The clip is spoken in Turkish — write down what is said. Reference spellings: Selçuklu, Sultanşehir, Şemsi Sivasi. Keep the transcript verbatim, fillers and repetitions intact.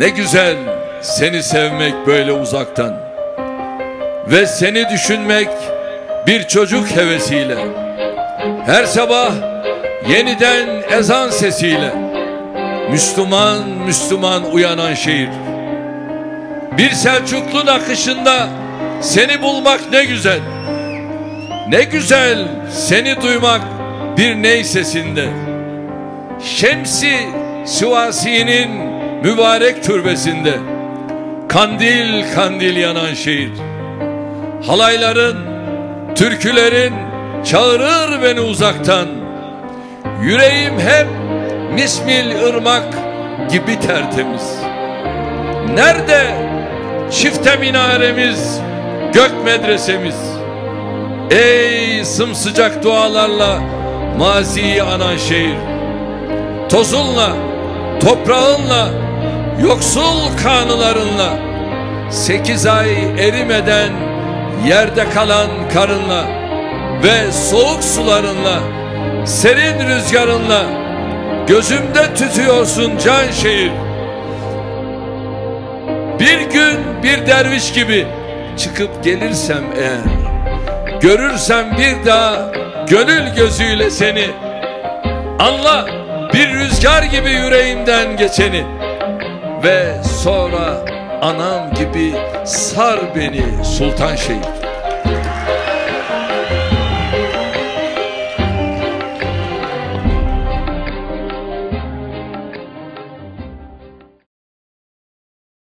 Ne güzel seni sevmek böyle uzaktan ve seni düşünmek bir çocuk hevesiyle, her sabah yeniden ezan sesiyle Müslüman Müslüman uyanan şehir. Bir Selçuklu nakışında seni bulmak ne güzel, ne güzel seni duymak bir ney sesinde. Şemsi Sivasi'nin mübarek türbesinde kandil kandil yanan şehir. Halayların, türkülerin çağırır beni uzaktan. Yüreğim hep mismil ırmak gibi tertemiz. Nerede çifte minaremiz, gök medresemiz? Ey sımsıcak dualarla maziyi anan şehir. Tozunla, toprağınla, yoksul kanılarınla, sekiz ay erimeden yerde kalan karınla ve soğuk sularınla, serin rüzgarınla gözümde tütüyorsun can şehir. Bir gün bir derviş gibi çıkıp gelirsem eğer, görürsem bir daha gönül gözüyle seni, anla bir rüzgar gibi yüreğimden geçeni ve sonra anam gibi sar beni Sultanşehir.